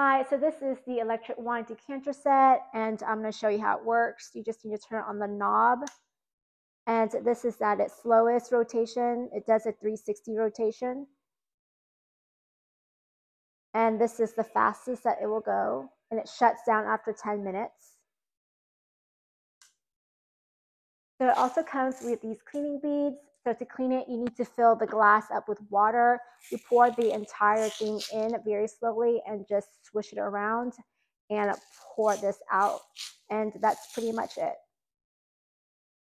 Hi, so this is the electric wine decanter set, and I'm going to show you how it works. You just need to turn on the knob, and this is at its slowest rotation. It does a 360 rotation, and this is the fastest that it will go, and it shuts down after 10 minutes. So it also comes with these cleaning beads. So to clean it, you need to fill the glass up with water. You pour the entire thing in very slowly and just swish it around and pour this out. And that's pretty much it.